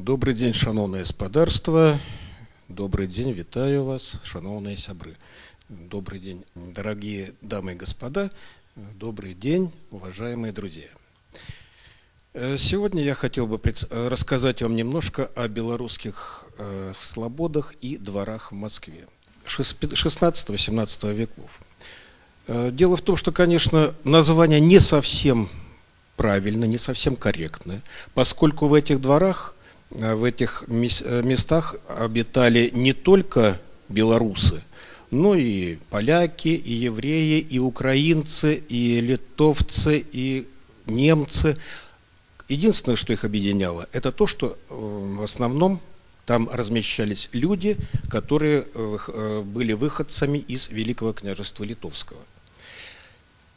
Добрый день, шановное господарство. Добрый день, витаю вас, шановные сябры. Добрый день, дорогие дамы и господа. Добрый день, уважаемые друзья. Сегодня я хотел бы рассказать вам немножко о белорусских слободах и дворах в Москве 16-17 веков. Дело в том, что, конечно, название не совсем правильно, не совсем корректно, поскольку в этих дворах, в этих местах обитали не только белорусы, но и поляки, и евреи, и украинцы, и литовцы, и немцы. Единственное, что их объединяло, это то, что в основном там размещались люди, которые были выходцами из Великого Княжества Литовского.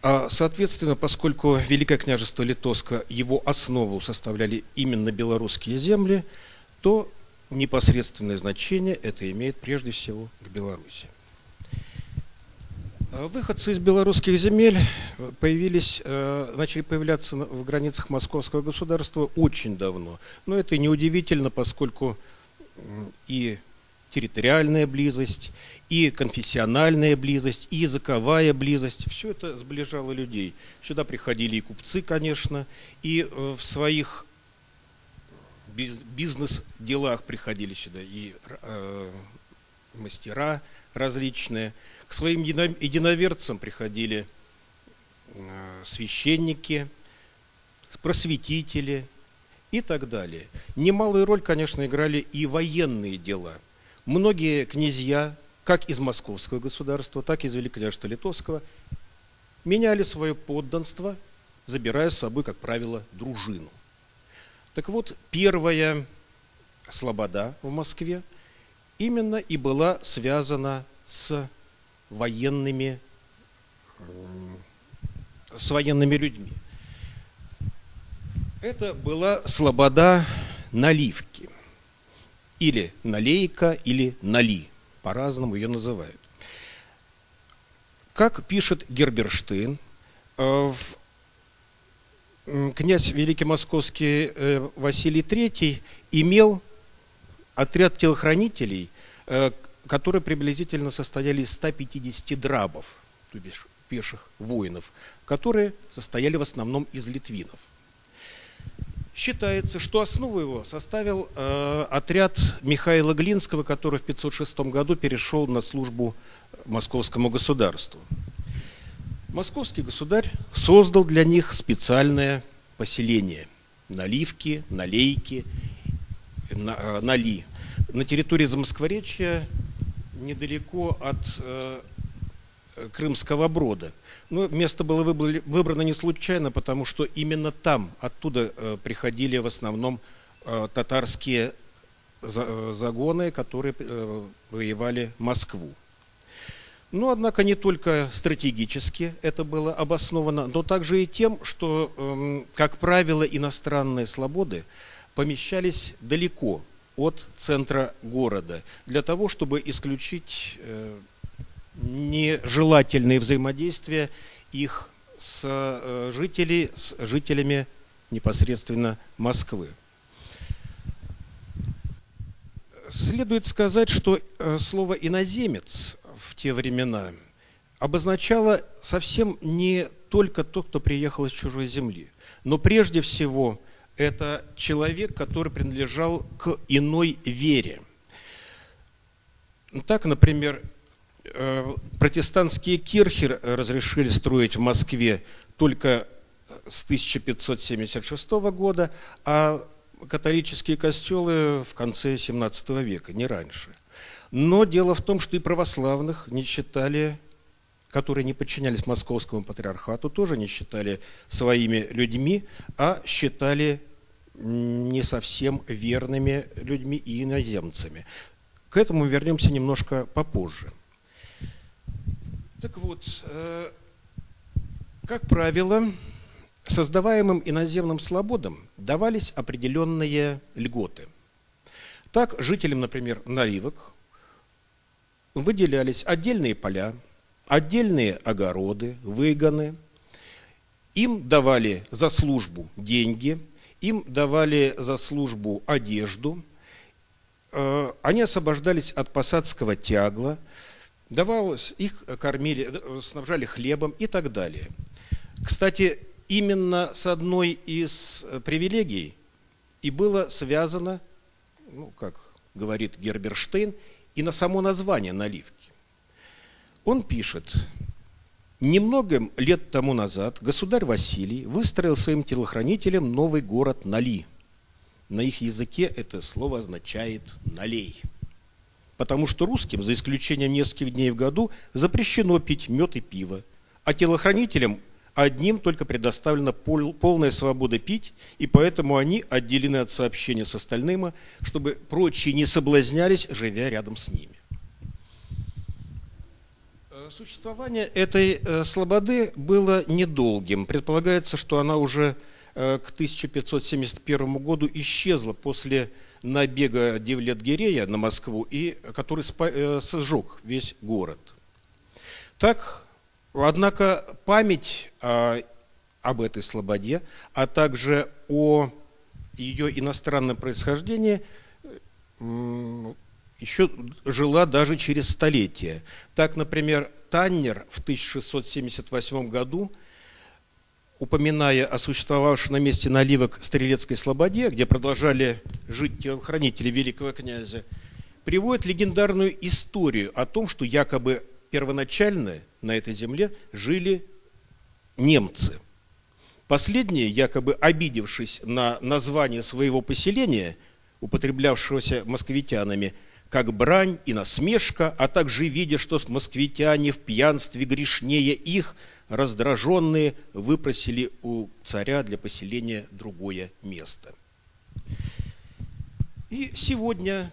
А, соответственно, поскольку Великое Княжество Литовское, его основу составляли именно белорусские земли, то непосредственное значение это имеет прежде всего к Беларуси. Выходцы из белорусских земель начали появляться в границах Московского государства очень давно. Но это неудивительно, поскольку и территориальная близость, и конфессиональная близость, и языковая близость – все это сближало людей. Сюда приходили и купцы, конечно, и в своих бизнес-делах приходили сюда и мастера различные. К своим единоверцам приходили священники, просветители и так далее. Немалую роль, конечно, играли и военные дела. Многие князья, как из Московского государства, так и из Великого Княжества Литовского, меняли свое подданство, забирая с собой, как правило, дружину. Так вот, первая слобода в Москве именно и была связана с военными людьми. Это была слобода Наливки, или Налейка, или Нали, по-разному ее называют. Как пишет Герберштейн, князь Великий Московский Василий III имел отряд телохранителей, которые приблизительно состояли из 150 драбов, то бишь пеших воинов, которые состояли в основном из литвинов. Считается, что основу его составил отряд Михаила Глинского, который в 506 году перешел на службу московскому государству. Московский государь создал для них специальное поселение – Наливки, Налейки, Нали, на территории Замоскворечья, недалеко от Крымского Брода. Но место было выбрано не случайно, потому что именно там, оттуда приходили в основном татарские загоны, которые воевали Москву. Но, однако, не только стратегически это было обосновано, но также и тем, что, как правило, иностранные слободы помещались далеко от центра города, для того, чтобы исключить нежелательные взаимодействия их с жителями непосредственно Москвы. Следует сказать, что слово «иноземец» в те времена обозначало совсем не только тот, кто приехал из чужой земли, но прежде всего это человек, который принадлежал к иной вере. Так, например, протестантские кирхи разрешили строить в Москве только с 1576 года, а католические костелы в конце 17 века, не раньше. Но дело в том, что и православных не считали, которые не подчинялись московскому патриархату, тоже не считали своими людьми, а считали не совсем верными людьми и иноземцами. К этому вернемся немножко попозже. Так вот, как правило, создаваемым иноземным слободам давались определенные льготы. Так, жителям, например, Наливок выделялись отдельные поля, отдельные огороды, выгоны, им давали за службу деньги, Им давали за службу одежду, они освобождались от посадского тягла, давалось, их кормили, снабжали хлебом и так далее. Кстати, именно с одной из привилегий и было связано, ну, как говорит Герберштейн, и на само название наливки. Он пишет: «Немного лет тому назад государь Василий выстроил своим телохранителям новый город Нали». На их языке это слово означает «налей», потому что русским, за исключением нескольких дней в году, запрещено пить мед и пиво, а телохранителям одним только предоставлена полная свобода пить, и поэтому они отделены от сообщения с остальными, чтобы прочие не соблазнялись, живя рядом с ними. Существование этой слободы было недолгим. Предполагается, что она уже к 1571 году исчезла после набега Девлет-Гирея на Москву, и который сожег весь город. Так, однако, память об этой слободе, а также о ее иностранном происхождении еще жила даже через столетия. Так, например, Таннер в 1678 году, упоминая о существовавшей на месте наливок Стрелецкой слободе, где продолжали жить телохранители великого князя, приводит легендарную историю о том, что якобы первоначально на этой земле жили немцы. Последние, якобы обидевшись на название своего поселения, употреблявшегося москвитянами, как брань и насмешка, а также видя, что москвитяне в пьянстве грешнее их, раздраженные выпросили у царя для поселения другое место. И сегодня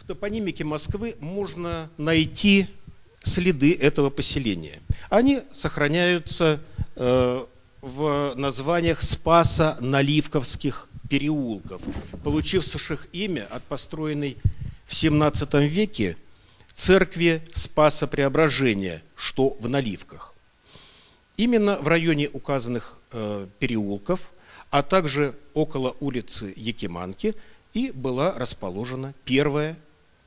в топонимике Москвы можно найти следы этого поселения. Они сохраняются в названиях Спасо-Наливковских переулков, получивших имя от построенной в XVII веке церкви Спаса Преображения, что в Наливках. Именно в районе указанных переулков, а также около улицы Якиманки, и была расположена первая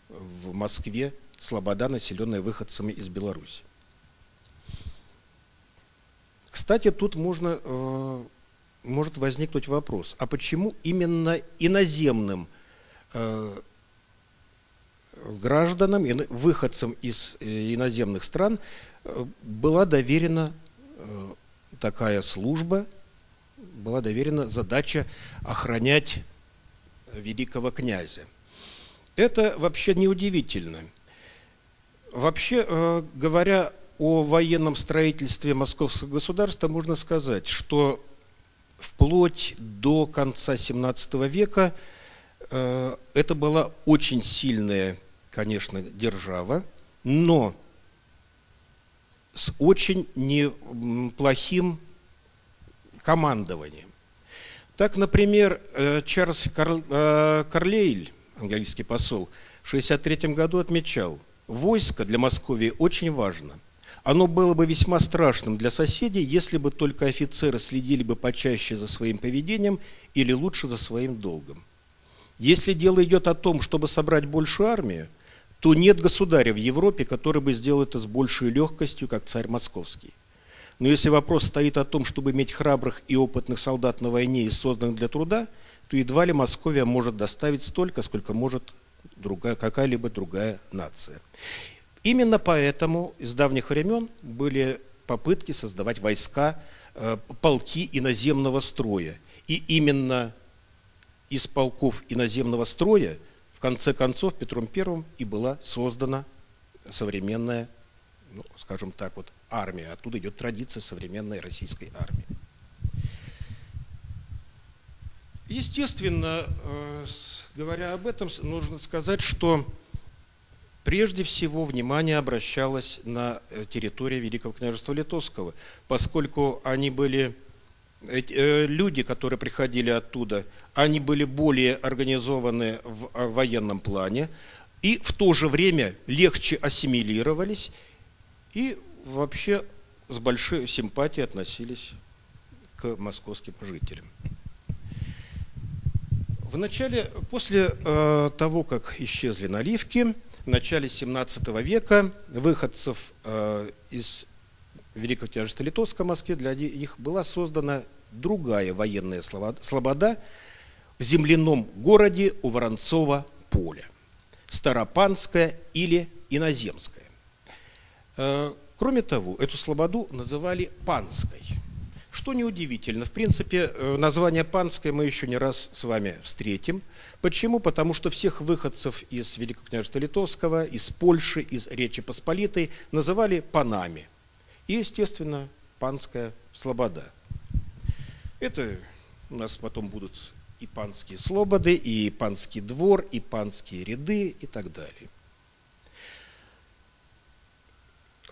в Москве слобода, населенная выходцами из Беларуси. Кстати, тут может возникнуть вопрос, а почему именно иноземным гражданам, выходцам из иноземных стран была доверена такая служба, была доверена задача охранять великого князя. Это вообще неудивительно. Вообще, говоря о военном строительстве московского государства, можно сказать, что вплоть до конца XVII века это была очень сильная, конечно, держава, но с очень неплохим командованием. Так, например, Чарльз Карлейль, английский посол, в 1963 году отмечал: «Войско для Московии очень важно. Оно было бы весьма страшным для соседей, если бы только офицеры следили бы почаще за своим поведением или лучше за своим долгом. Если дело идет о том, чтобы собрать большую армию, то нет государя в Европе, который бы сделал это с большей легкостью, как царь московский. Но если вопрос стоит о том, чтобы иметь храбрых и опытных солдат на войне и созданных для труда, то едва ли Московия может доставить столько, сколько может какая-либо другая нация». Именно поэтому с давних времен были попытки создавать войска, полки иноземного строя. И именно из полков иноземного строя в конце концов Петром Первым и была создана современная, ну, скажем так, вот, армия. Оттуда идет традиция современной российской армии. Естественно, говоря об этом, нужно сказать, что прежде всего внимание обращалось на территорию Великого княжества Литовского, поскольку они были, люди, которые приходили оттуда, они были более организованы в военном плане и в то же время легче ассимилировались и вообще с большой симпатией относились к московским жителям. После того, как исчезли наливки, в начале 17 века выходцев из Великого княжества Литовского в Москве, для них была создана другая военная слобода в земляном городе у Воронцова поля, Старопанская или Иноземская. Кроме того, эту слободу называли Панской, что неудивительно. В принципе, название Панское мы еще не раз с вами встретим. Почему? Потому что всех выходцев из Великого княжества Литовского, из Польши, из Речи Посполитой называли панами. И, естественно, Панская слобода. Это у нас потом будут и панские слободы, и панский двор, и панские ряды, и так далее.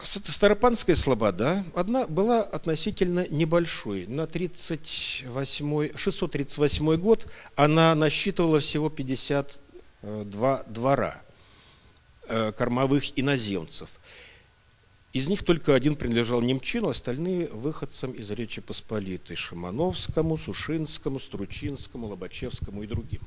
Старопанская слобода одна была относительно небольшой. На 638 год она насчитывала всего 52 двора кормовых иноземцев. Из них только один принадлежал немчину, остальные выходцам из Речи Посполитой – Шимановскому, Сушинскому, Стручинскому, Лобачевскому и другим.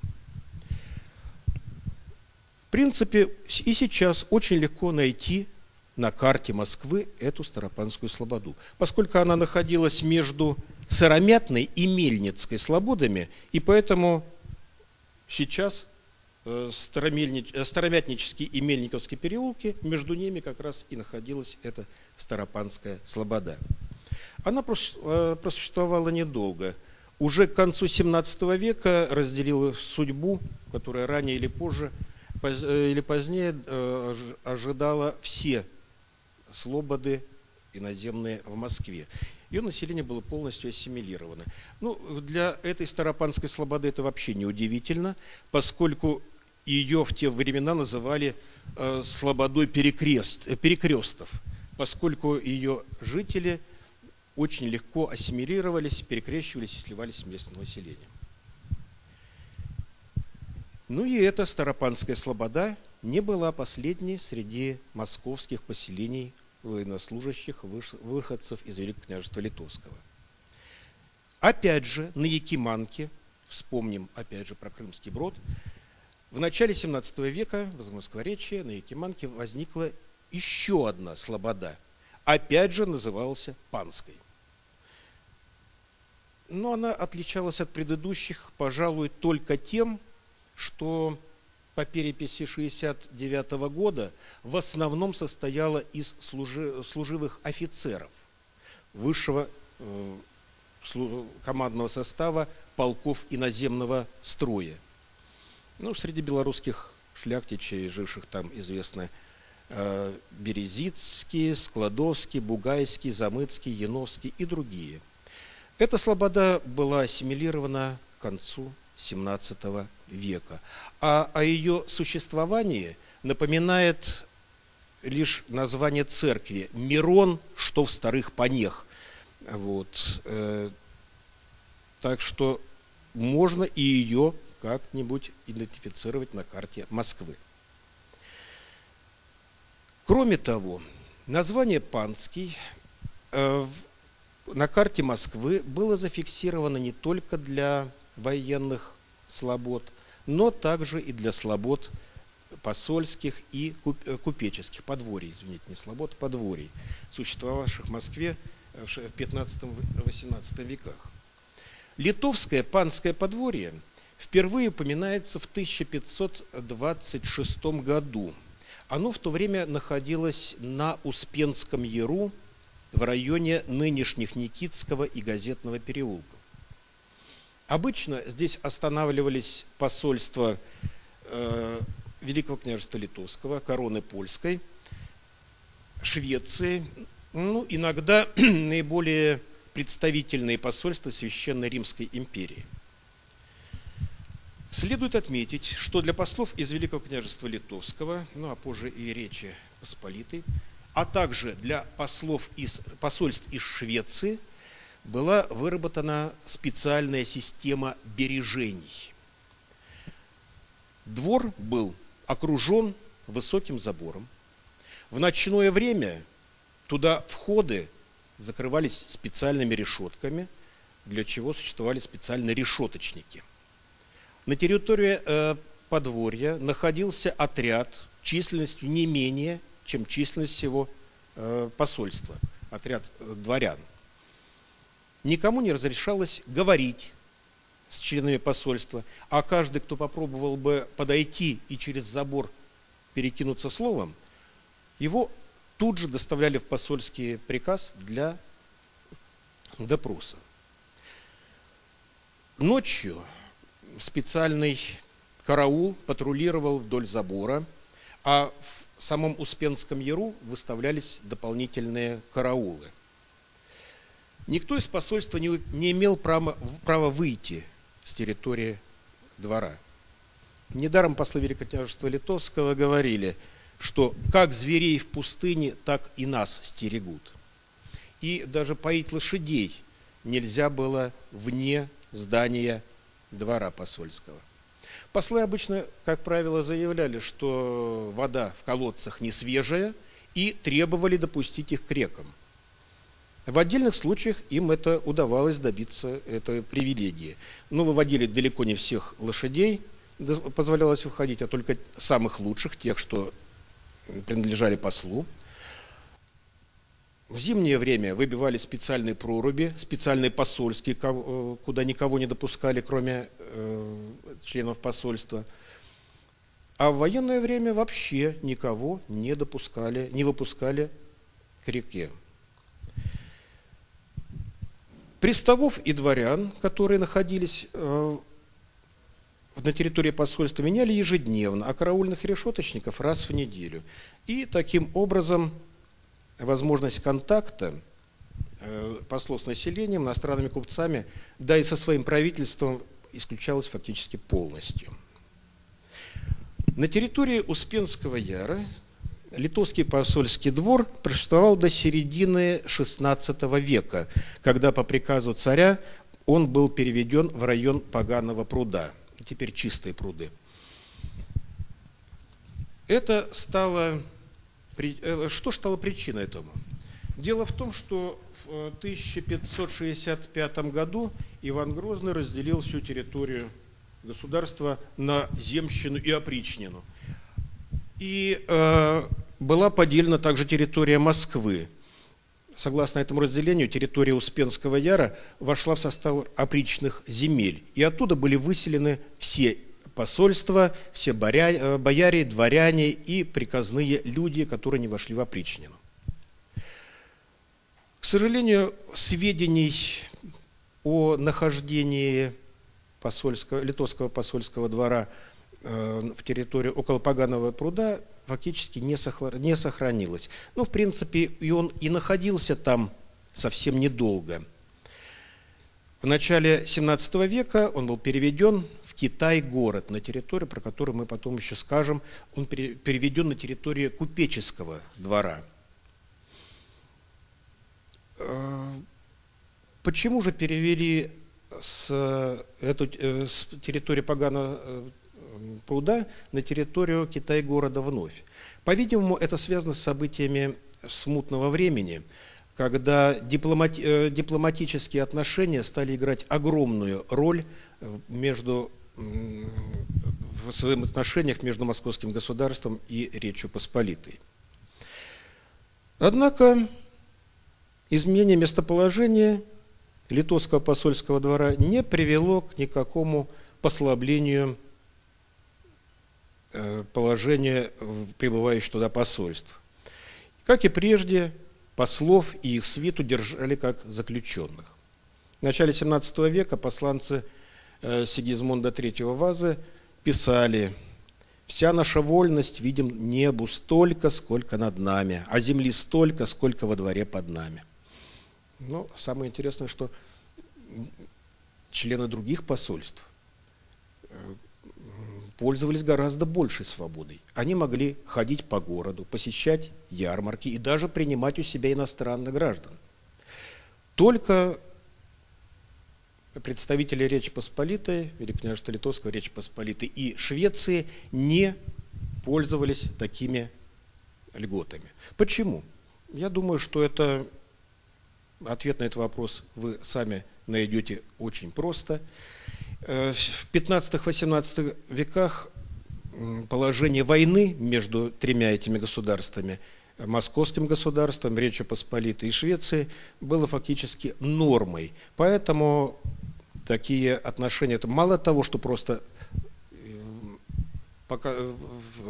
В принципе, и сейчас очень легко найти на карте Москвы эту Старопанскую слободу, поскольку она находилась между Сыромятной и Мельницкой слободами, и поэтому сейчас Старомятнический и Мельниковский переулки, между ними как раз и находилась эта Старопанская слобода. Она просуществовала недолго. Уже к концу 17 века разделила судьбу, которая ранее или позже, или позднее ожидала все слободы иноземные в Москве. Ее население было полностью ассимилировано. Ну, для этой Старопанской слободы это вообще неудивительно, поскольку ее в те времена называли слободой перекрестов, поскольку ее жители очень легко ассимилировались, перекрещивались и сливались с местным населением. Ну и эта Старопанская слобода не была последней среди московских поселений военнослужащих выходцев из Великого княжества Литовского. Опять же, на Якиманке, вспомним опять же про Крымский Брод, в начале 17 века в Замоскворечье на Якиманке возникла еще одна слобода, опять же называлась Панской. Но она отличалась от предыдущих, пожалуй, только тем, что по переписи 1969 года в основном состояла из служивых офицеров высшего командного состава полков иноземного строя. Ну, среди белорусских шляхтичей, живших там, известны Березицкий, Складовский, Бугайский, Замыцкий, Яновский и другие. Эта слобода была ассимилирована к концу 17 века. А о ее существовании напоминает лишь название церкви «Мирон, что в старых панех». Вот. Так что можно и ее как-нибудь идентифицировать на карте Москвы. Кроме того, название «Панский» на карте Москвы было зафиксировано не только для военных слобод, но также и для слобод посольских и купеческих, подворий, извините, не слобод, а подворий, существовавших в Москве в 15-18 веках. Литовское панское подворье впервые упоминается в 1526 году. Оно в то время находилось на Успенском яру в районе нынешних Никитского и Газетного переулков. Обычно здесь останавливались посольства Великого княжества Литовского, короны польской, Швеции, ну, иногда наиболее представительные посольства Священной Римской империи. Следует отметить, что для послов из Великого княжества Литовского, ну а позже и Речи Посполитой, а также для посольств из Швеции, была выработана специальная система бережений. Двор был окружен высоким забором. В ночное время туда входы закрывались специальными решетками, для чего существовали специальные решеточники. На территории подворья находился отряд численностью не менее, чем численность всего посольства, отряд дворян. Никому не разрешалось говорить с членами посольства, а каждый, кто попробовал бы подойти и через забор перекинуться словом, его тут же доставляли в посольский приказ для допроса. Ночью специальный караул патрулировал вдоль забора, а в самом Успенском яру выставлялись дополнительные караулы. Никто из посольства не имел права выйти с территории двора. Недаром послы Великого Княжества Литовского говорили, что как зверей в пустыне, так и нас стерегут. И даже поить лошадей нельзя было вне здания двора посольского. Послы обычно, как правило, заявляли, что вода в колодцах не свежая, и требовали допустить их к рекам. В отдельных случаях им это удавалось добиться, это привилегии. Но выводили далеко не всех лошадей, позволялось выходить, а только самых лучших, тех, что принадлежали послу. В зимнее время выбивали специальные проруби, специальные посольские, куда никого не допускали, кроме членов посольства. А в военное время вообще никого не допускали, не выпускали к реке. Приставов и дворян, которые находились на территории посольства, меняли ежедневно, а караульных и решеточников раз в неделю. И таким образом возможность контакта послов с населением, иностранными купцами, да и со своим правительством исключалась фактически полностью. На территории Успенского яра Литовский посольский двор просуществовал до середины XVI века, когда по приказу царя он был переведен в район Поганого пруда, теперь Чистые пруды. Это стало... Что стало причиной этому? Дело в том, что в 1565 году Иван Грозный разделил всю территорию государства на земщину и опричнину. И была поделена также территория Москвы. Согласно этому разделению, территория Успенского яра вошла в состав опричных земель. И оттуда были выселены все посольства, все бояре, дворяне и приказные люди, которые не вошли в опричнину. К сожалению, сведений о нахождении литовского посольского двора в территории около Поганого пруда фактически не сохранилось. Но, в принципе, и он и находился там совсем недолго. В начале XVII века он был переведен в Китай-город, на территорию, про которую мы потом еще скажем, он переведен на территорию купеческого двора. Почему же перевели с территории Поганого пруда на территорию Китай-города вновь? По-видимому, это связано с событиями смутного времени, когда дипломатические отношения стали играть огромную роль в взаимоотношениях между московским государством и Речью Посполитой. Однако изменение местоположения Литовского посольского двора не привело к никакому послаблению положения прибывающих туда посольств. Как и прежде, послов и их свиту держали как заключенных. В начале XVII века посланцы Сигизмунда Третьего Вазы писали: «Вся наша вольность видим небу столько, сколько над нами, а земли столько, сколько во дворе под нами». Но самое интересное, что члены других посольств пользовались гораздо большей свободой. Они могли ходить по городу, посещать ярмарки и даже принимать у себя иностранных граждан. Только представители Речи Посполитой, Великого Княжества Литовского, Речи Посполитой и Швеции не пользовались такими льготами. Почему? Я думаю, что это ответ на этот вопрос вы сами найдете очень просто. В 15-18 веках положение войны между тремя этими государствами, московским государством, Речью Посполитой и Швецией, было фактически нормой. Поэтому такие отношения, это мало того, что просто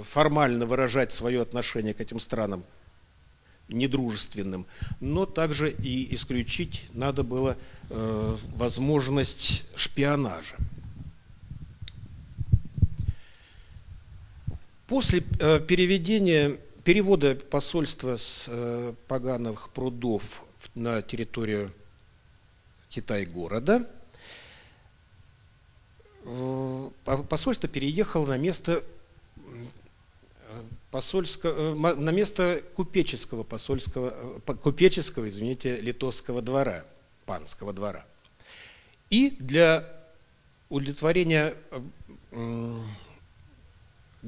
формально выражать свое отношение к этим странам недружественным, но также и исключить надо было возможность шпионажа. После перевода посольства с Пагановых прудов на территорию Китай-города, посольство переехало на место купеческого литовского двора, панского двора. И для удовлетворения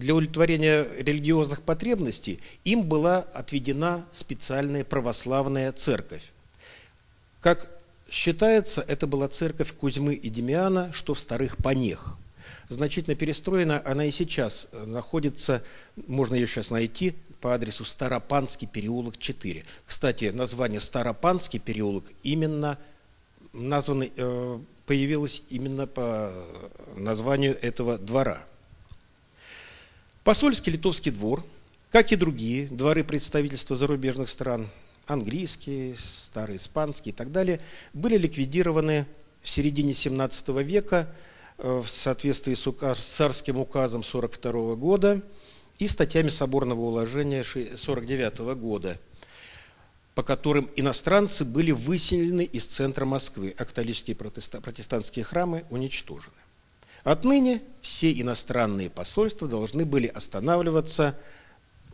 религиозных потребностей им была отведена специальная православная церковь. Как считается, это была церковь Кузьмы и Демьяна, что в Старых Панех. Значительно перестроена, она и сейчас находится, можно ее сейчас найти, по адресу Старопанский переулок 4. Кстати, название Старопанский переулок именно названо, появилось именно по названию этого двора. Посольский литовский двор, как и другие дворы представительства зарубежных стран, английские, староиспанские и так далее, были ликвидированы в середине 17 века в соответствии с царским указом 1942 года и статьями соборного уложения 1949 года, по которым иностранцы были выселены из центра Москвы, а католические протестантские храмы уничтожены. Отныне все иностранные посольства должны были останавливаться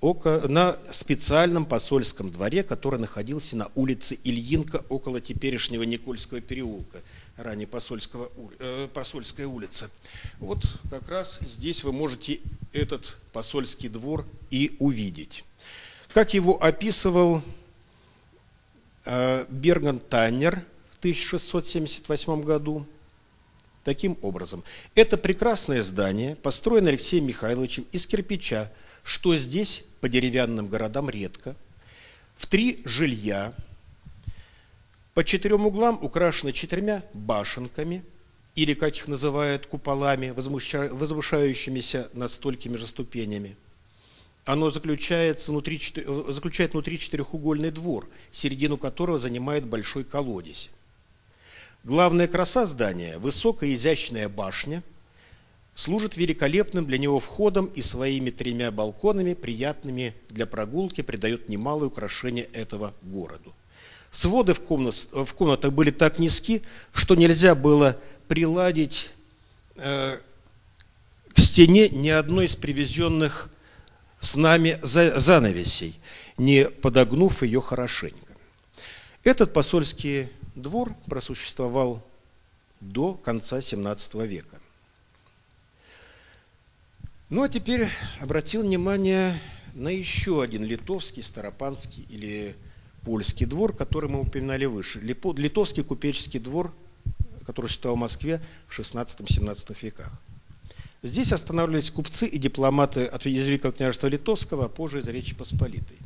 на специальном посольском дворе, который находился на улице Ильинка около теперешнего Никольского переулка, ранее Посольская улица. Вот как раз здесь вы можете этот посольский двор и увидеть. Как его описывал Берген Таннер в 1678 году, таким образом: это прекрасное здание, построено Алексеем Михайловичем из кирпича, что здесь по деревянным городам редко, в 3 жилья, по 4 углам украшено 4 башенками, или, как их называют, куполами, возвышающимися над столькими же ступенями. Оно заключает внутри 4-угольный двор, середину которого занимает большой колодец. Главная краса здания – высокая изящная башня, служит великолепным для него входом и своими 3 балконами, приятными для прогулки, придает немалое украшение этого городу. Своды в комнатах были так низки, что нельзя было приладить к стене ни одной из привезенных с нами занавесей, не подогнув ее хорошенько. Этот посольский двор просуществовал до конца 17 века. Ну а теперь обратил внимание на еще один литовский, старопанский или польский двор, который мы упоминали выше. Литовский купеческий двор, который существовал в Москве в 16-17 веках. Здесь останавливались купцы и дипломаты от Великого княжества Литовского, а позже из Речи Посполитой.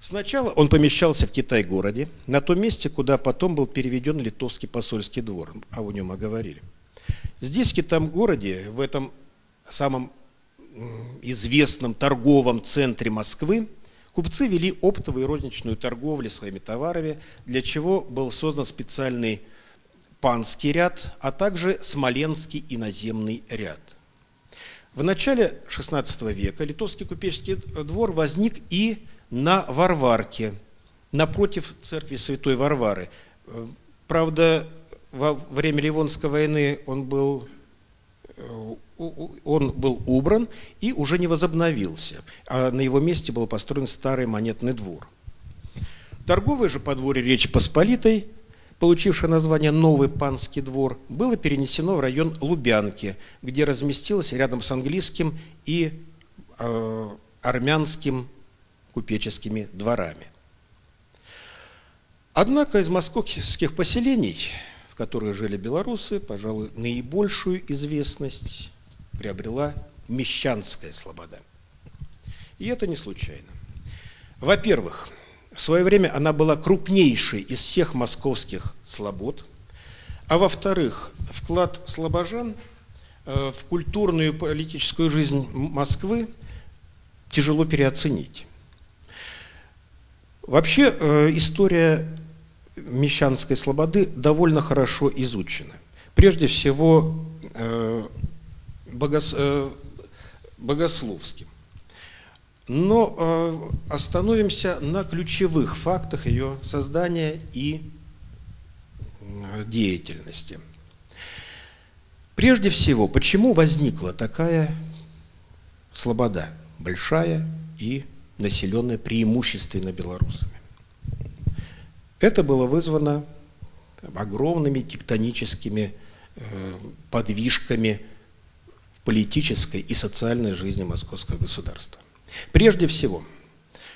Сначала он помещался в Китай-городе, на том месте, куда потом был переведен литовский посольский двор, о нем мы говорили. Здесь, в Китам-городе, в этом самом известном торговом центре Москвы, купцы вели оптовую и розничную торговлю своими товарами, для чего был создан специальный панский ряд, а также смоленский иноземный ряд. В начале XVI века литовский купеческий двор возник и на Варварке, напротив церкви Святой Варвары. Правда, во время Ливонской войны он был убран и уже не возобновился, а на его месте был построен старый монетный двор. Торговое же подворье Речи Посполитой, получившее название Новый Панский двор, было перенесено в район Лубянки, где разместилось рядом с английским и армянским купеческими дворами. Однако из московских поселений, в в которой жили белорусы, пожалуй, наибольшую известность приобрела Мещанская слобода. И это не случайно. Во-первых, в свое время она была крупнейшей из всех московских слобод. А во-вторых, вклад слобожан в культурную и политическую жизнь Москвы тяжело переоценить. Вообще, история Мещанской слободы довольно хорошо изучена. Прежде всего, Богословским. Но остановимся на ключевых фактах ее создания и деятельности. Прежде всего, почему возникла такая слобода, большая и населенная преимущественно белорусами? Это было вызвано огромными тектоническими подвижками в политической и социальной жизни московского государства. Прежде всего,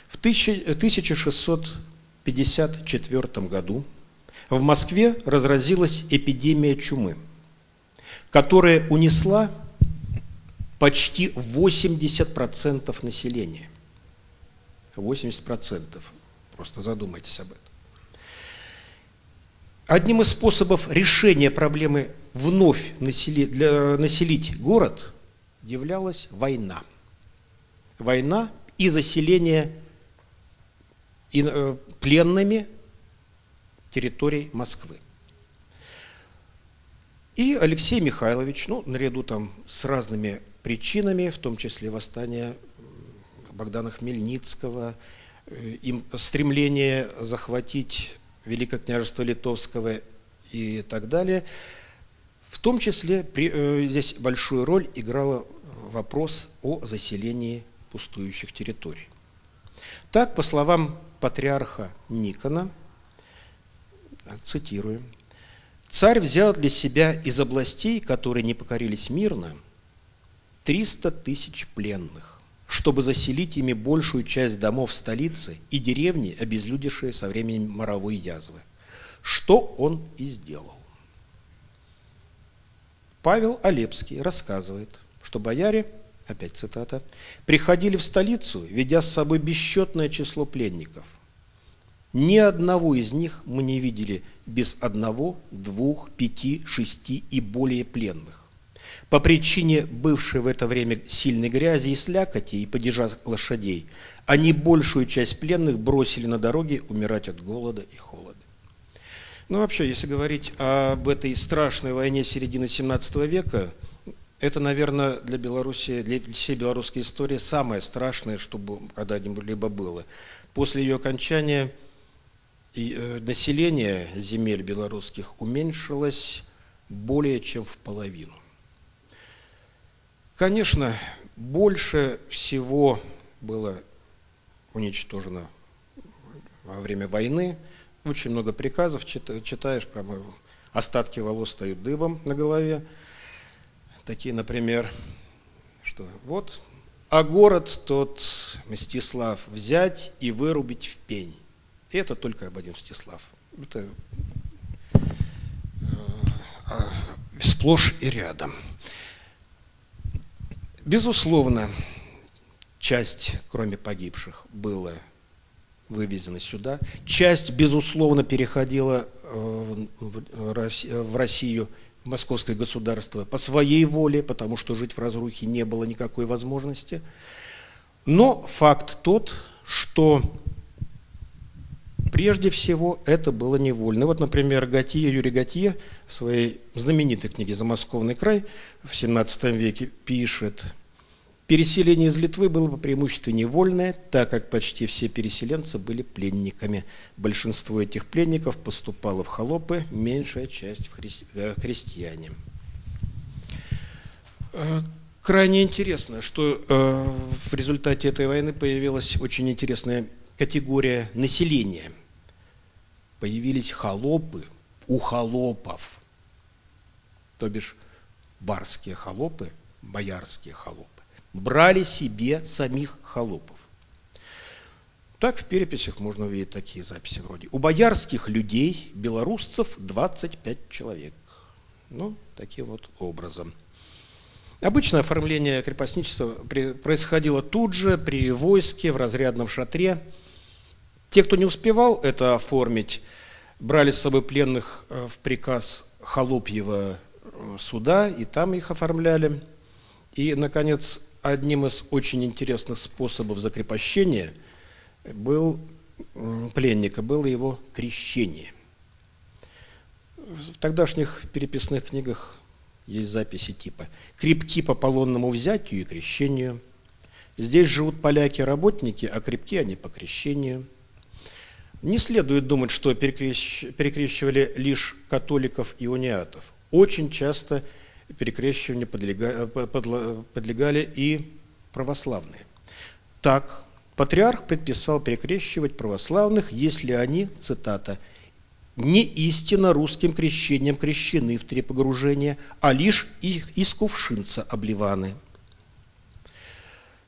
в 1654 году в Москве разразилась эпидемия чумы, которая унесла почти 80% населения. 80%. Просто задумайтесь об этом. Одним из способов решения проблемы вновь населить город являлась война. Война и заселение пленными территорий Москвы. И Алексей Михайлович, наряду там с разными причинами, в том числе восстание Богдана Хмельницкого, им стремление захватить Великое Княжество Литовского и так далее, в том числе здесь большую роль играла вопрос о заселении пустующих территорий. Так, по словам патриарха Никона, цитируем, «Царь взял для себя из областей, которые не покорились мирно, 300 000 пленных, чтобы заселить ими большую часть домов столицы и деревни, обезлюдившие со временем моровой язвы, что он и сделал». Павел Олепский рассказывает, что бояре, опять цитата, «приходили в столицу, ведя с собой бесчетное число пленников. Ни одного из них мы не видели без 1, 2, 5, 6 и более пленных. По причине бывшей в это время сильной грязи и слякоти и падежа лошадей, они большую часть пленных бросили на дороге умирать от голода и холода». Ну, вообще, если говорить об этой страшной войне середины 17 века, это, наверное, для Беларуси, для всей белорусской истории самое страшное, что когда-либо было. После ее окончания население земель белорусских уменьшилось более чем в половину. Конечно, больше всего было уничтожено во время войны. Очень много приказов, читаешь, прямо остатки волос встают дыбом на голове. Такие, например, что вот, а город тот Мстислав взять и вырубить в пень. И это только об один Мстислав. Это сплошь и рядом. Безусловно, часть, кроме погибших, была вывезена сюда. Часть, безусловно, переходила в Россию, в московское государство, по своей воле, потому что жить в разрухе не было никакой возможности. Но факт тот, что прежде всего это было невольно. Вот, например, Юрий Готье в своей знаменитой книге «Замосковный край» в 17 веке пишет: «Переселение из Литвы было по преимуществу невольное, так как почти все переселенцы были пленниками. Большинство этих пленников поступало в холопы, меньшая часть в крестьяне». Крайне интересно, что в результате этой войны появилась очень интересная категория населения. Появились холопы у холопов, то бишь барские холопы, боярские холопы брали себе самих холопов. Так в переписях можно увидеть такие записи вроде: у боярских людей, белорусцев, 25 человек. Ну, таким вот образом. Обычное оформление крепостничества происходило тут же, при войске, в разрядном шатре. Те, кто не успевал это оформить, брали с собой пленных в приказ Холопьего суда, и там их оформляли. И, наконец, одним из очень интересных способов закрепощения пленника было его крещение. В тогдашних переписных книгах есть записи типа «Крепки по полонному взятию и крещению», «Здесь живут поляки-работники, а крепки они по крещению». Не следует думать, что перекрещивали лишь католиков и униатов. Очень часто перекрещиванию подлегали и православные. Так, патриарх предписал перекрещивать православных, если они, цитата, «не истинно русским крещением крещены в три погружения, а лишь их из кувшинца обливаны».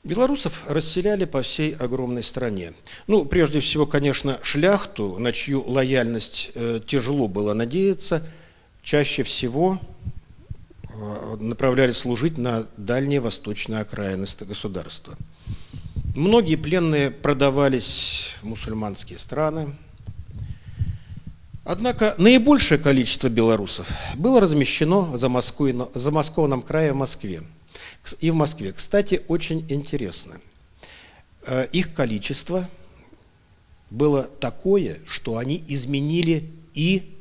Белорусов расселяли по всей огромной стране. Ну, прежде всего, конечно, шляхту, на чью лояльность тяжело было надеяться, чаще всего направляли служить на дальние восточные окраины государства. Многие пленные продавались в мусульманские страны. Однако наибольшее количество белорусов было размещено в замоскованном крае в Москве. И в Москве, кстати, очень интересно. Их количество было такое, что они изменили и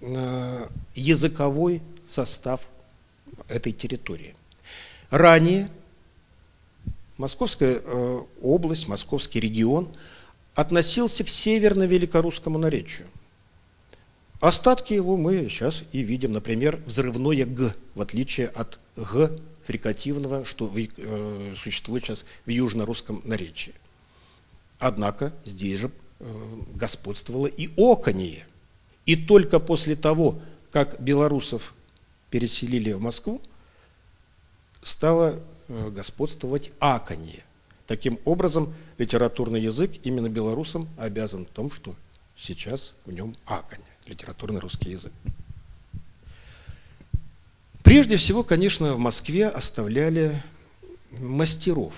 языковой состав этой территории. Ранее Московская область, Московский регион относился к северно-великорусскому наречию. Остатки его мы сейчас и видим, например, взрывное «г», в отличие от «г» фрикативного, что существует сейчас в южно-русском наречии. Однако здесь же господствовало и оконье. И только после того, как белорусов переселили в Москву, стало господствовать аконье. Таким образом, литературный язык именно белорусам обязан в том, что сейчас в нем аконье, литературный русский язык. Прежде всего, конечно, в Москве оставляли мастеров.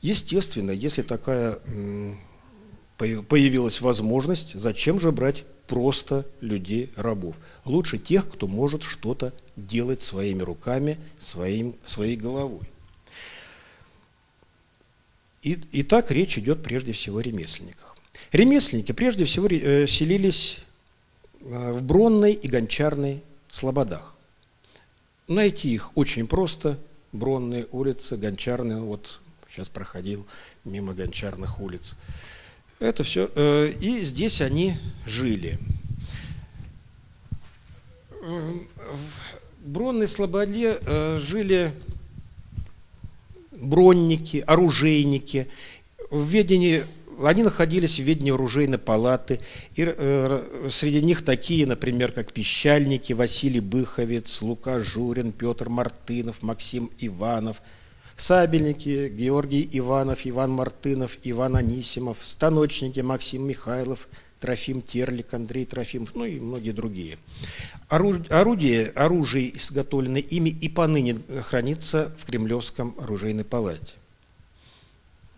Естественно, если такая появилась возможность, зачем же брать просто людей-рабов? Лучше тех, кто может что-то делать своими руками, своей головой. Итак, речь идет прежде всего о ремесленниках. Ремесленники прежде всего селились в бронной и гончарной слободах. Найти их очень просто. Бронные улицы, гончарные, вот сейчас проходил мимо гончарных улиц. Это все. И здесь они жили. В бронной слободе жили бронники, оружейники. Они находились в ведении оружейной палаты. И среди них такие, например, как пищальники Василий Быховец, Лука Журин, Петр Мартынов, Максим Иванов, сабельники Георгий Иванов, Иван Мартынов, Иван Анисимов, станочники Максим Михайлов, Трофим Терлик, Андрей Трофимов, ну и многие другие. Оружие, изготовленное ими, и поныне хранится в Кремлевском оружейной палате.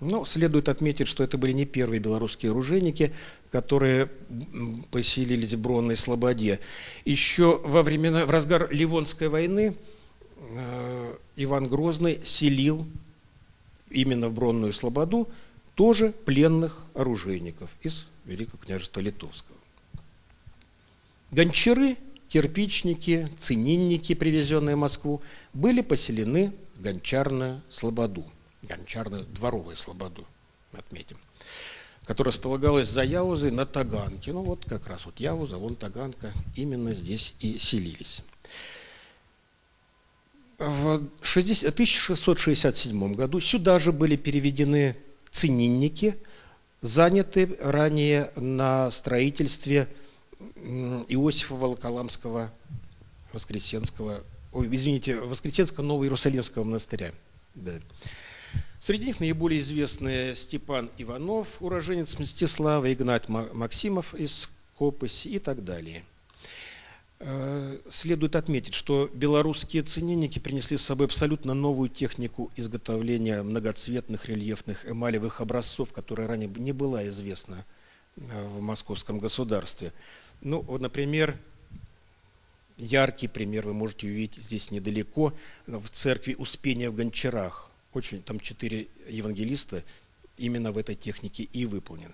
Но следует отметить, что это были не первые белорусские оружейники, которые поселились в бронной слободе. Еще в разгар Ливонской войны Иван Грозный селил именно в бронную слободу тоже пленных оружейников из Великого княжества Литовского. Гончары, кирпичники, цининники, привезенные в Москву, были поселены в гончарную слободу, гончарную дворовую слободу, отметим, которая располагалась за Яузой на Таганке. Ну вот как раз вот Яуза, вон Таганка, именно здесь и селились. В 1667 году сюда же были переведены цининники, заняты ранее на строительстве Иосифа Волоколамского Воскресенского, Воскресенского Ново-Иерусалимского монастыря. Да. Среди них наиболее известны Степан Иванов, уроженец Мстислава, Игнат Максимов из Копыси и так далее. Следует отметить, что белорусские цененики принесли с собой абсолютно новую технику изготовления многоцветных рельефных эмалевых образцов, которая ранее не была известна в московском государстве. Ну, вот, например, яркий пример вы можете увидеть здесь недалеко, в церкви Успения в Гончарах. Очень, там 4 евангелиста именно в этой технике и выполнены.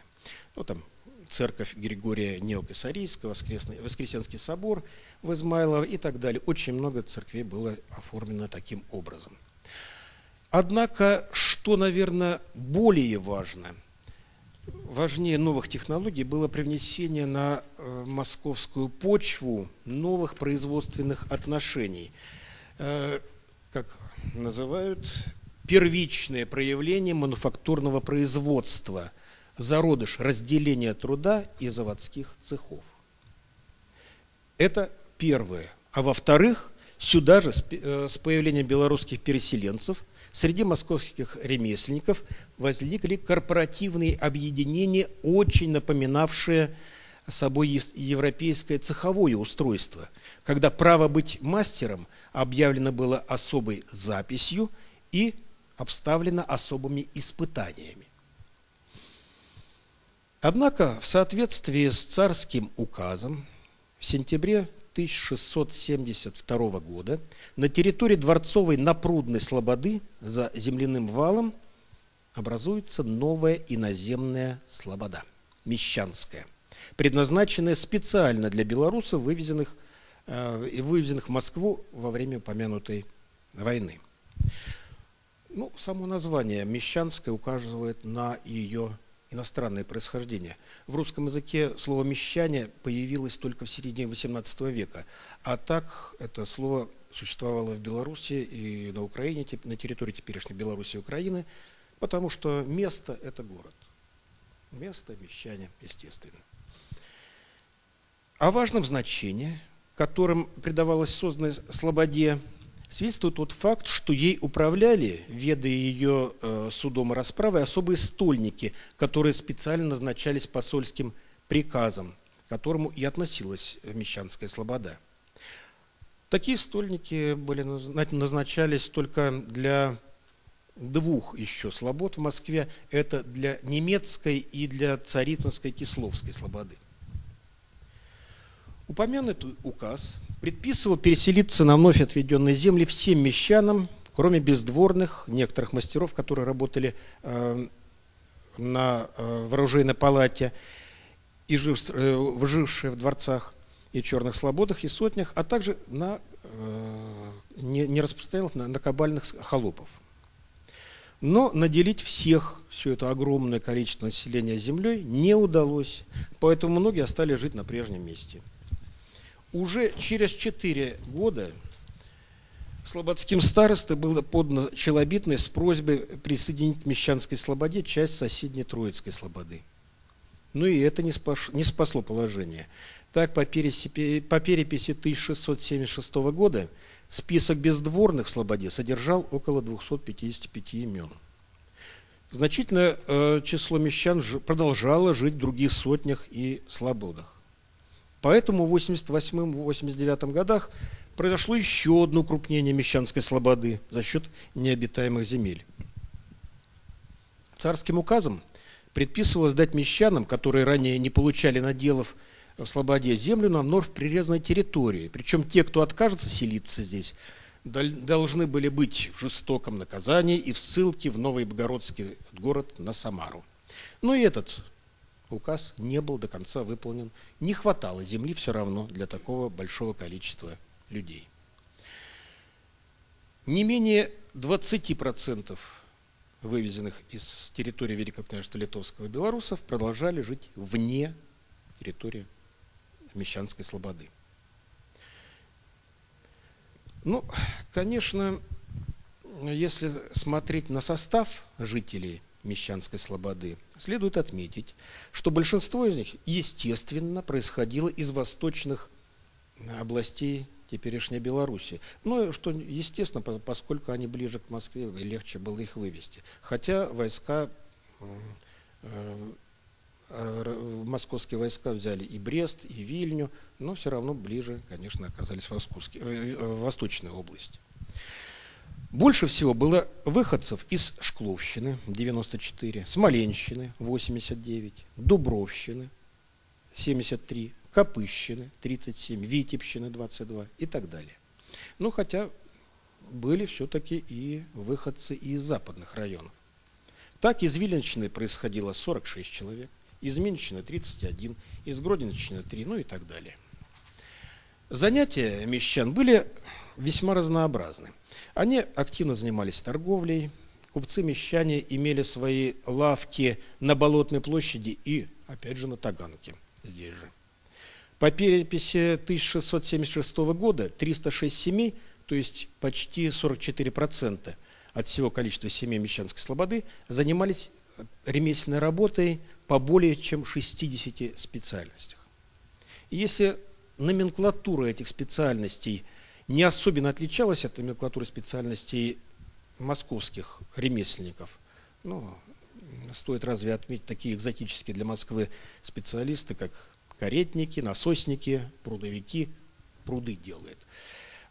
Ну, там церковь Григория Неокесарийского, Воскресенский собор в Измайлово и так далее. Очень много церквей было оформлено таким образом. Однако, что, наверное, более важно, важнее новых технологий было привнесение на московскую почву новых производственных отношений, как называют, первичное проявление мануфактурного производства, зародыш разделения труда и заводских цехов. Это первое. А во-вторых, сюда же с появлением белорусских переселенцев среди московских ремесленников возникли корпоративные объединения, очень напоминавшие собой европейское цеховое устройство, когда право быть мастером объявлено было особой записью и обставлено особыми испытаниями. Однако в соответствии с царским указом в сентябре 1672 года на территории Дворцовой Напрудной Слободы за земляным валом образуется новая иноземная слобода, Мещанская, предназначенная специально для белорусов, вывезенных в Москву во время упомянутой войны. Ну, само название «Мещанская» указывает на ее иностранное происхождение. В русском языке слово «мещане» появилось только в середине XVIII века, а так это слово существовало в Беларуси и на Украине, на территории теперешней Беларуси и Украины, потому что место – это город. Место – мещане, естественно. О важном значении, которым придавалось созданной слободе, свидетельствует тот факт, что ей управляли, ведая ее судом и расправой, особые стольники, которые специально назначались посольским приказом, к которому и относилась Мещанская слобода. Такие стольники назначались только для двух еще слобод в Москве. Это для Немецкой и для Царицынской Кисловской слободы. Упомянутый указ предписывал переселиться на вновь отведенные земли всем мещанам, кроме бездворных, некоторых мастеров, которые работали в оружейной палате, и жившие в дворцах и черных слободах, и сотнях, а также на нераспространенных, на кабальных холопов. Но наделить всех, все это огромное количество населения землей, не удалось, поэтому многие остались жить на прежнем месте. Уже через 4 года слободским старостой было подано челобитное с просьбой присоединить к Мещанской слободе часть соседней Троицкой слободы. Но и это не спасло положение. Так, по переписи 1676 года список бездворных в слободе содержал около 255 имен. Значительное число мещан продолжало жить в других сотнях и слободах. Поэтому в 1988-1989 годах произошло еще одно укрупнение Мещанской слободы за счет необитаемых земель. Царским указом предписывалось дать мещанам, которые ранее не получали наделов в слободе, землю на вновь прирезанной территории. Причем те, кто откажется селиться здесь, должны были быть в жестоком наказании и в ссылке в Новый Богородский город на Самару. Но и этот указ не был до конца выполнен. Не хватало земли все равно для такого большого количества людей. Не менее 20% вывезенных из территории Великого княжества Литовского белорусов продолжали жить вне территории Мещанской слободы. Ну, конечно, если смотреть на состав жителей Мещанской слободы, следует отметить, что большинство из них, естественно, происходило из восточных областей теперешней Беларуси. Ну, что естественно, поскольку они ближе к Москве, легче было их вывести. Хотя войска, московские войска взяли и Брест, и Вильню, но все равно ближе, конечно, оказались в Восточной области. Больше всего было выходцев из Шкловщины, 94, Смоленщины, 89, Дубровщины, 73, Копыщины, 37, Витебщины, 22 и так далее. Ну, хотя были все-таки и выходцы из западных районов. Так, из Виленщины происходило 46 человек, из Минщины 31, из Гродинщины 3, ну и так далее. Занятия мещан были весьма разнообразны. Они активно занимались торговлей, купцы-мещане имели свои лавки на Болотной площади и, опять же, на Таганке, здесь же. По переписи 1676 года 306 семей, то есть почти 44% от всего количества семей Мещанской Слободы, занимались ремесленной работой по более чем 60 специальностях. И если номенклатура этих специальностей не особенно отличалась от номенклатуры специальностей московских ремесленников, ну, стоит разве отметить такие экзотические для Москвы специалисты, как каретники, насосники, прудовики, пруды делают,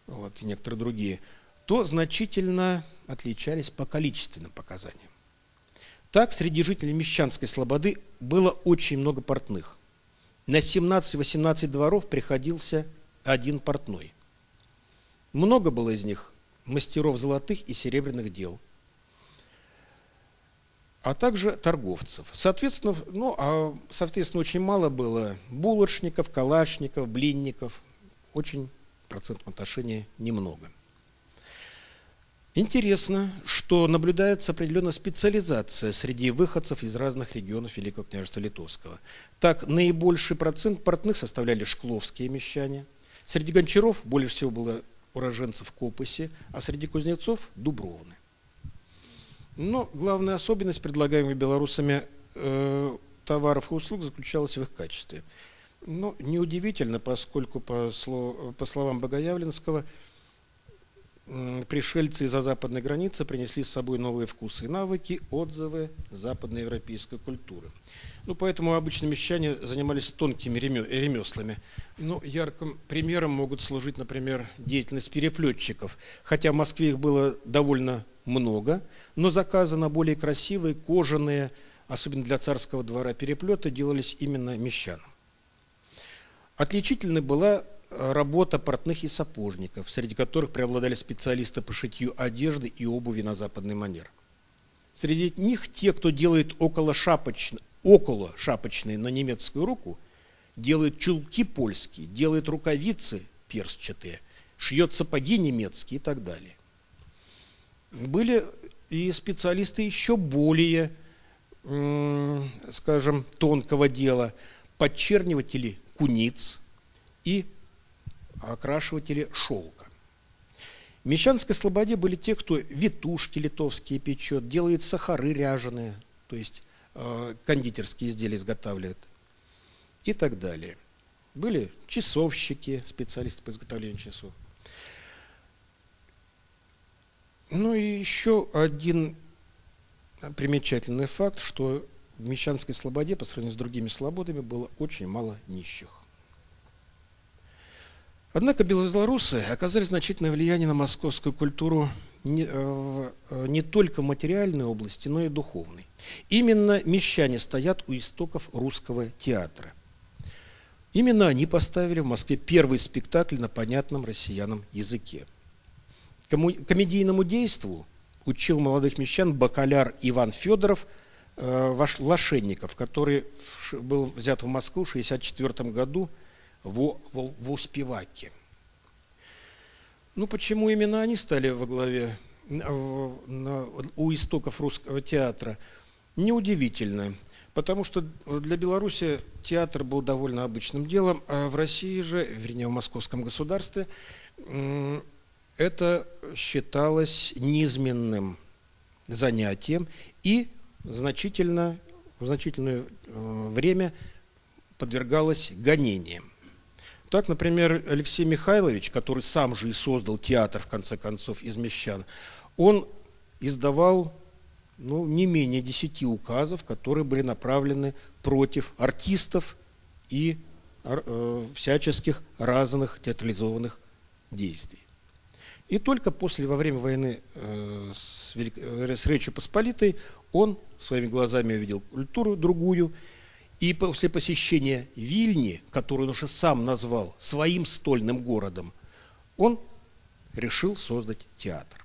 вот, и некоторые другие, то значительно отличались по количественным показаниям. Так, среди жителей Мещанской Слободы было очень много портных. На 17-18 дворов приходился один портной. Много было из них мастеров золотых и серебряных дел, а также торговцев. Соответственно, очень мало было булочников, калашников, блинников. Очень в процентном отношении немного. Интересно, что наблюдается определенная специализация среди выходцев из разных регионов Великого княжества Литовского. Так, наибольший процент портных составляли шкловские мещане. Среди гончаров более всего было уроженцев Копыси, а среди кузнецов – Дубровны. Но главная особенность предлагаемых белорусами товаров и услуг заключалась в их качестве. Но неудивительно, поскольку, по словам Богоявленского, пришельцы из-за западной границы принесли с собой новые вкусы и навыки, отзывы западноевропейской культуры. Ну, поэтому обычно мещане занимались тонкими ремеслами. Ну, ярким примером могут служить, например, деятельность переплетчиков. Хотя в Москве их было довольно много, но заказы на более красивые, кожаные, особенно для царского двора, переплеты делались именно мещанам. Отличительной была работа портных и сапожников, среди которых преобладали специалисты по шитью одежды и обуви на западный манер. Среди них те, кто делает околошапочные на немецкую руку, делает чулки польские, делает рукавицы перстчатые, шьет сапоги немецкие и так далее. Были и специалисты еще более, скажем, тонкого дела, подчерниватели куниц и окрашиватели шелка. В Мещанской Слободе были те, кто витушки литовские печет, делает сахары ряженые, то есть кондитерские изделия изготавливает и так далее. Были часовщики, специалисты по изготовлению часов. Ну и еще один примечательный факт, что в Мещанской Слободе по сравнению с другими слободами было очень мало нищих. Однако белорусы оказали значительное влияние на московскую культуру не только в материальной области, но и духовной. Именно мещане стоят у истоков русского театра. Именно они поставили в Москве первый спектакль на понятном россиянам языке. Комедийному действу учил молодых мещан бакаляр Иван Федоров Лошенников, который был взят в Москву в 1964 году в Успеваке. Ну, почему именно они стали во главе у истоков русского театра? Неудивительно, потому что для Беларуси театр был довольно обычным делом, а в России же, вернее, в московском государстве, это считалось низменным занятием и в значительное время подвергалось гонениям. Так, например, Алексей Михайлович, который сам же и создал театр, в конце концов, из мещан, он издавал не менее 10 указов, которые были направлены против артистов и всяческих разных театрализованных действий. И только после, во время войны с Речью Посполитой, он своими глазами увидел культуру другую. И после посещения Вильни, которую он уже сам назвал своим стольным городом, он решил создать театр.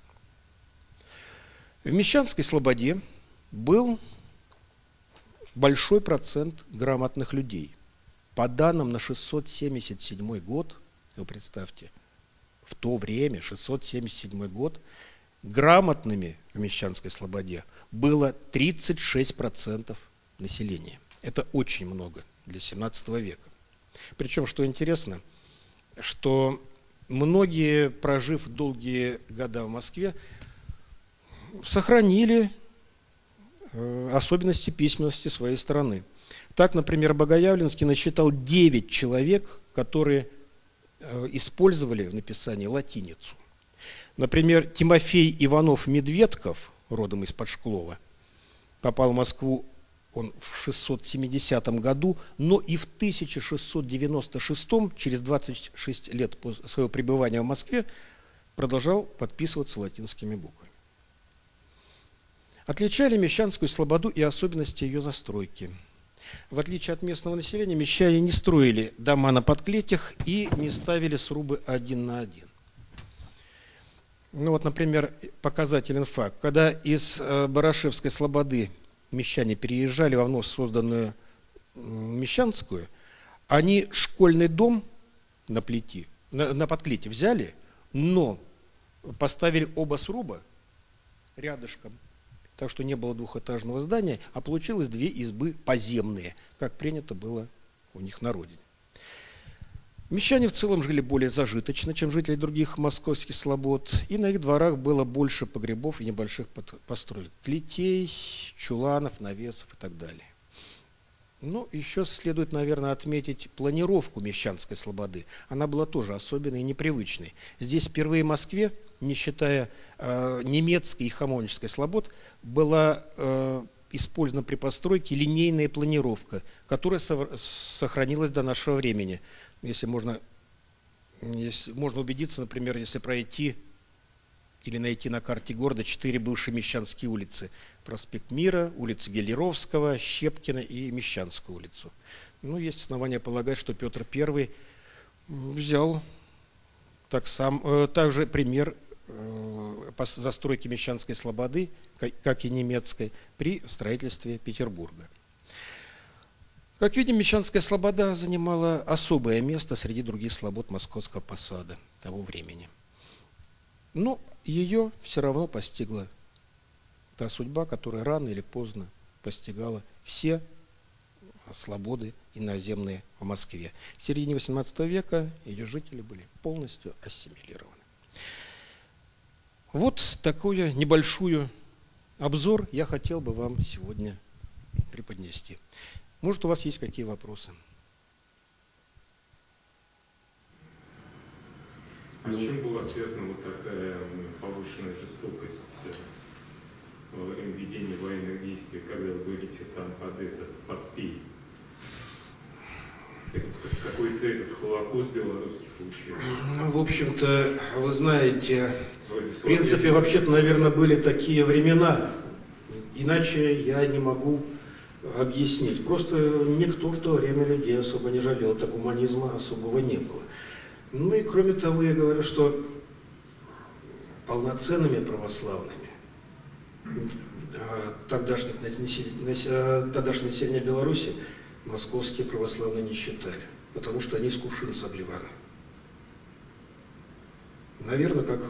В Мещанской слободе был большой процент грамотных людей. По данным на 677 год, вы представьте, в то время, 677 год, грамотными в Мещанской слободе было 36% населения. Это очень много для 17 века. Причем, что интересно, что многие, прожив долгие года в Москве, сохранили особенности письменности своей страны. Так, например, Богоявленский насчитал 9 человек, которые использовали в написании латиницу. Например, Тимофей Иванов-Медведков, родом из Подшклова, попал в Москву он в 670 году, но и в 1696, через 26 лет после своего пребывания в Москве, продолжал подписываться латинскими буквами. Отличали Мещанскую слободу и особенности ее застройки. В отличие от местного населения, мещане не строили дома на подклетях и не ставили срубы один на один. Ну вот, например, показателен факт. Когда из Барашевской слободы мещане переезжали во вновь созданную Мещанскую, они школьный дом на подклете взяли, но поставили оба сруба рядышком. Так что не было двухэтажного здания, а получилось 2 избы поземные, как принято было у них на родине. Мещане в целом жили более зажиточно, чем жители других московских слобод, и на их дворах было больше погребов и небольших построек, клетей, чуланов, навесов и так далее. Но еще следует, наверное, отметить планировку Мещанской слободы. Она была тоже особенной и непривычной. Здесь впервые в Москве, не считая немецкой и хамонической слобод, была использована при постройке линейная планировка, которая сохранилась до нашего времени. Если можно убедиться, например, если пройти или найти на карте города 4 бывшие Мещанские улицы. Проспект Мира, улицу Гелеровского, Щепкина и Мещанскую улицу. Ну, есть основания полагать, что Петр Первый взял также пример застройки Мещанской слободы, как и немецкой, при строительстве Петербурга. Как видим, Мещанская слобода занимала особое место среди других слобод Московского посада того времени. Но ее все равно постигла та судьба, которая рано или поздно постигала все слободы иноземные в Москве. В середине XVIII века ее жители были полностью ассимилированы. Вот такой небольшой обзор я хотел бы вам сегодня преподнести. Может, у вас есть какие вопросы? А с чем была связана вот такая повышенная жестокость во время ведения военных действий, когда вы говорите там подпей? Какой-то Холокост белорусский получился? В общем-то, вы знаете, в принципе, вообще-то, наверное, были такие времена, иначе я не могу объяснить. Просто никто в то время людей особо не жалел, так гуманизма особого не было. Ну и кроме того, я говорю, что полноценными православными тогдашнее население Беларуси московские православные не считали, потому что они с кувшинца обливаны. Наверное, как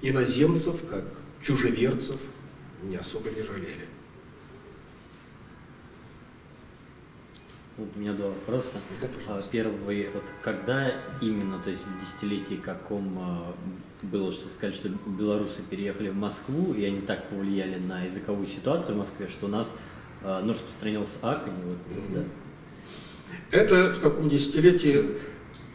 иноземцев, как чужеверцев не особо не жалели. Вот у меня 2 вопроса. Да, первый, вот когда именно, то есть в десятилетии каком было, что сказать, что белорусы переехали в Москву, и они так повлияли на языковую ситуацию в Москве, что у нас распространялся аконь. Вот, да. Это в каком десятилетии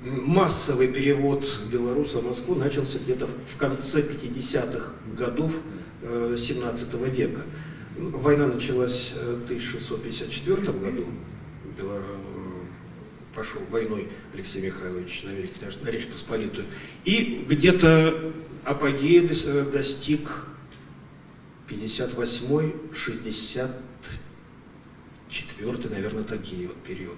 массовый перевод белорусов в Москву начался где-то в конце 50-х годов 17 века. Война началась в 1654 году. Пошел войной Алексей Михайлович на Речь Посполитую. И где-то апогея достиг 58-64, наверное, такие вот период.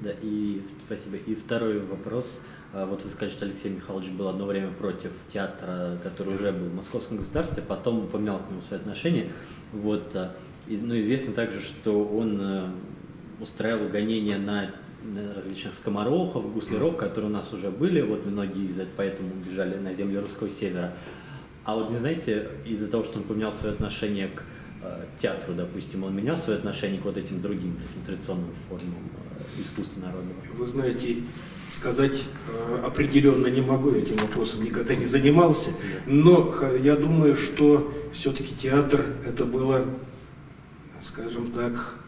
Да, и спасибо. И второй вопрос. Вот вы сказали, что Алексей Михайлович был одно время против театра, который уже был в Московском государстве, потом упоминал к нему свои отношения. Вот. Ну, известно также, что он устраивал гонения на различных скоморохов, гусляров, которые у нас уже были. Вот многие из этого поэтому убежали на земли русского севера. А вот не знаете, из-за того, что он поменял свое отношение к театру, допустим, он менял свое отношение к вот этим другим традиционным формам искусства народного? Вы знаете, сказать определенно не могу, этим вопросом никогда не занимался, но я думаю, что все-таки театр это было, скажем так,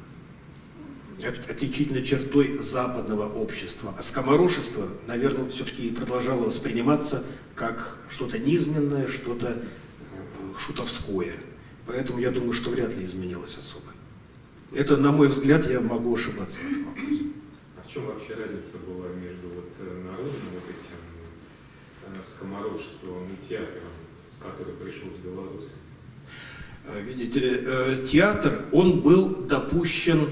отличительной чертой западного общества. А скоморошество, наверное, все-таки продолжало восприниматься как что-то низменное, что-то шутовское. Поэтому я думаю, что вряд ли изменилось особо. Это, на мой взгляд, я могу ошибаться в этом вопросе. А в чем вообще разница была между вот народным вот этим скоморошеством и театром, с которым пришел с Беларуси? Видите ли, театр, он был допущен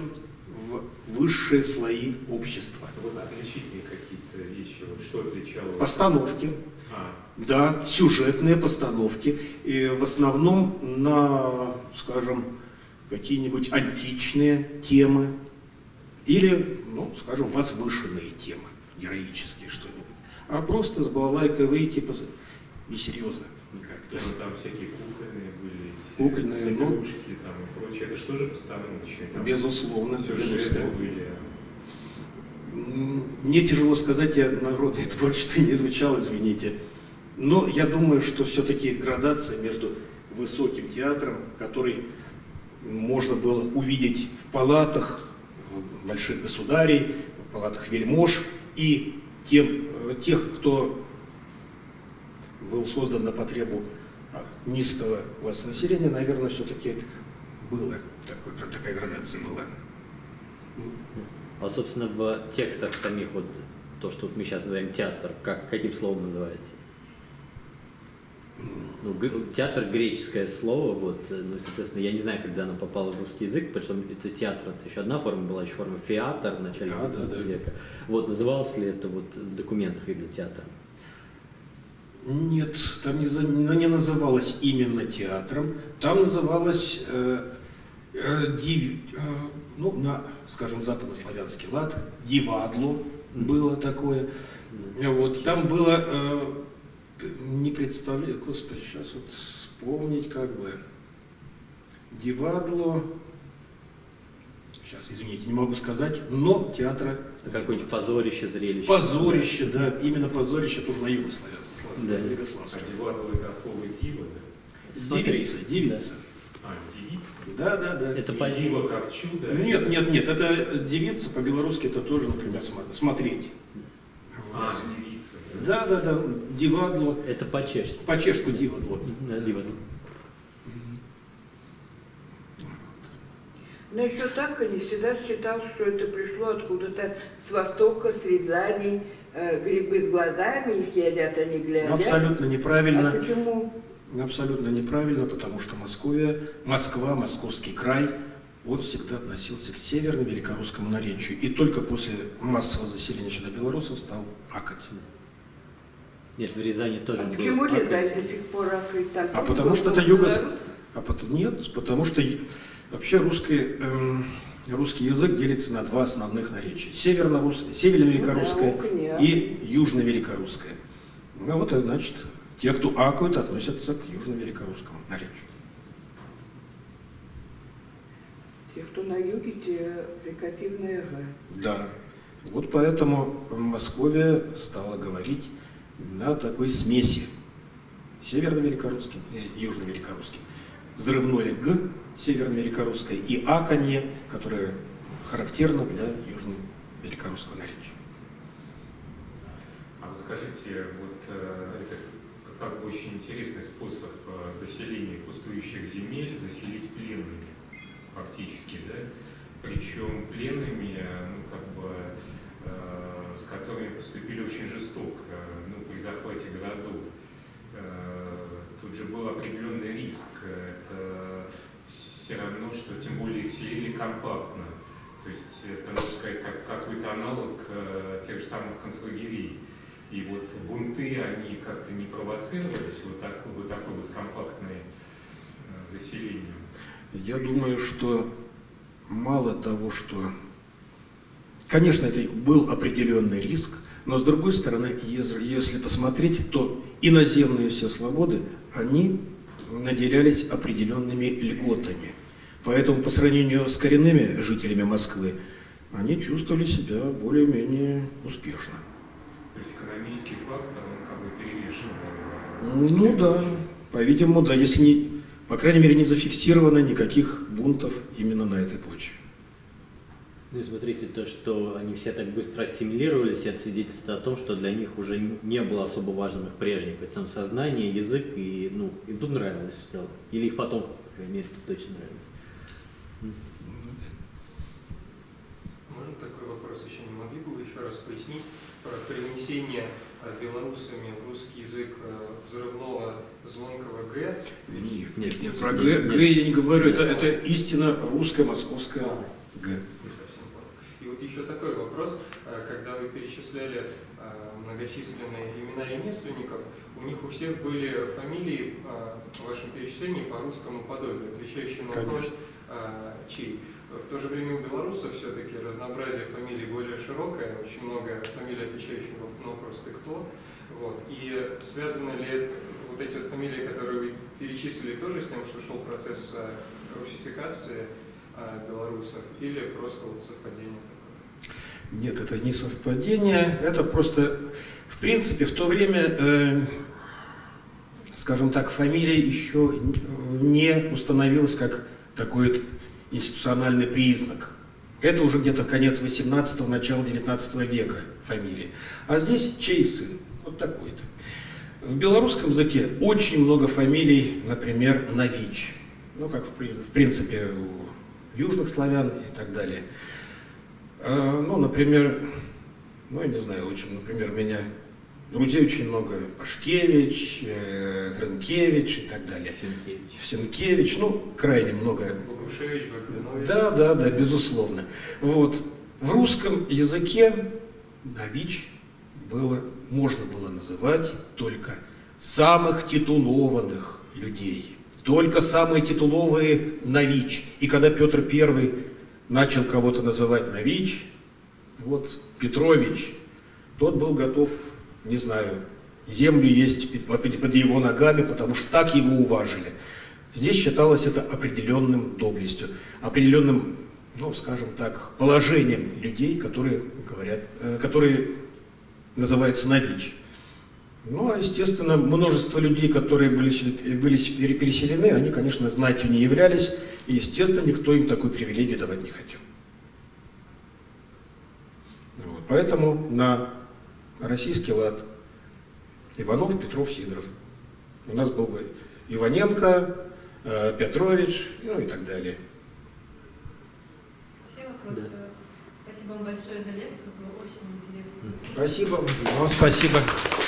в высшие слои общества. Вот отличительные какие-то вещи, вот что отличало? Постановки. Да, сюжетные постановки, и в основном на, скажем, какие-нибудь античные темы или, ну, скажем, возвышенные темы, героические что-нибудь. А просто с балалайкой выйти, несерьезно как-то. Ну, там всякие кукольные были, кукольные, игрушки, там и прочее. Это что же постановочные? Безусловно, безусловно. Были. Мне тяжело сказать, я народное творчество не изучал, извините. Но я думаю, что все-таки градация между высоким театром, который можно было увидеть в палатах больших государей, в палатах вельмож, и тех, кто был создан на потребу низкого класса населения, наверное, все-таки было, такая градация была. А, собственно, в текстах самих, вот то, что мы сейчас называем театр, каким словом называется? Ну, театр — греческое слово, вот, ну, соответственно, я не знаю, когда оно попало в русский язык, причем это театр, это еще одна форма была, еще форма феатр в начале 19 века. Вот, называлось ли это вот в документах именно театром? Нет, там не называлось именно театром, там называлось, ну, на, скажем, западнославянский лад, дивадло было такое, вот, там было... не представляю, господи, сейчас вот вспомнить как бы. Дивадло. Сейчас, извините, не могу сказать, но театра... Какое-нибудь позорище, зрелище. Позорище, да. Именно позорище тоже на юго-славянском. Да. А дивадло это от слова дива, да? Девица, девица. Да. А, девица? Да. Это по дива как чудо? Нет, это девица, по-белорусски это тоже, например, смотреть. А, девица. Да, дивадло. Это по-чешски. По-чешски дивадло. Дивадло. Но еще так они всегда считал, что это пришло откуда-то с востока, с Рязани, грибы с глазами, их едят, они глядят. Абсолютно неправильно. А почему? Абсолютно неправильно, потому что Москва, Московский край, он всегда относился к северному великорусскому наречию. И только после массового заселения сюда белорусов стал акать. Нет, в Рязани тоже было. Почему Рязань до сих пор акает? А потому что это юго... Нет, потому что вообще русский язык делится на два основных наречия. Северно-великорусское и южно-великорусское. Ну вот, значит, те, кто акают, относятся к южно-великорусскому наречию. Те, кто на юге, те фрикативные г. Да. Вот поэтому Московия стала говорить на такой смеси северно-великорусским и южно-великорусским. Взрывное «г» северно-великорусское и «аканье», которое характерно для южно-великорусского наречия. Скажите, вот это как бы очень интересный способ заселения пустующих земель, заселить пленными фактически, да? Причем пленными, ну, как бы, с которыми поступили очень жестоко, ну, при захвате городов. Тут же был определенный риск. Это все равно, что тем более их селили компактно. То есть это, можно сказать, как какой-то аналог тех же самых концлагерей. И вот бунты, они как-то не провоцировались, вот такое вот компактное заселение. Я думаю, что мало того, что... Конечно, это был определенный риск, но, с другой стороны, если посмотреть, то иноземные все свободы, они наделялись определенными льготами. Поэтому, по сравнению с коренными жителями Москвы, они чувствовали себя более-менее успешно. То есть экономический фактор, он как бы перевешивал? Ну да, по-видимому, да, если не, по крайней мере, не зафиксировано никаких бунтов именно на этой почве. Ну и смотрите, то, что они все так быстро ассимилировались, это свидетельство о том, что для них уже не было особо важным их прежних, ведь сам сознание, язык, и, ну, им тут нравилось в целом, или их потом, по крайней мере, тут точно нравилось. Можно такой вопрос еще? Не могли бы вы еще раз пояснить про перенесение белорусами в русский язык взрывного звонкого «г»? Нет, нет, нет, про «г», «г» я не говорю, это истинно русская, московская «г». И вот еще такой вопрос, когда вы перечисляли многочисленные имена ремесленников, у них у всех были фамилии в вашем перечислении по русскому подобию, отвечающие на вопрос «чей». В то же время у белорусов все-таки разнообразие фамилий более широкое, очень много фамилий, отвечающих на вопрос «ты кто?». Вот. И связаны ли вот эти вот фамилии, которые вы перечислили, тоже с тем, что шел процесс русификации белорусов, или просто вот совпадение такое? Нет, это не совпадение, это просто, в принципе, в то время, скажем так, фамилия еще не установилась как такой институциональный признак. Это уже где-то конец 18-го, начало 19 века фамилии. А здесь чей сын? Вот такой-то. В белорусском языке очень много фамилий, например, Нович. Ну, как в принципе у южных славян и так далее. Ну, например, ну, я не знаю, очень, например, у меня друзей очень много. Пашкевич, Грынкевич и так далее. Сенкевич, ну, крайне много. Да, да, да, безусловно. Вот. В русском языке Нович было, можно было называть только самых титулованных людей. Только самые титуловые Нович. И когда Петр Первый начал кого-то называть Нович, вот Петрович, тот был готов, не знаю, землю есть под его ногами, потому что так его уважили. Здесь считалось это определенным доблестью, определенным, ну, скажем так, положением людей, которые называются нович. Ну, а, естественно, множество людей, которые были переселены, они, конечно, знатью не являлись, и, естественно, никто им такой привилегии давать не хотел. Вот. Поэтому на российский лад Иванов, Петров, Сидоров. У нас был бы Иваненко, Петрович, ну и так далее. Все вопросы. Да. Спасибо вам большое за лекцию, было очень интересно. Спасибо. Вам спасибо.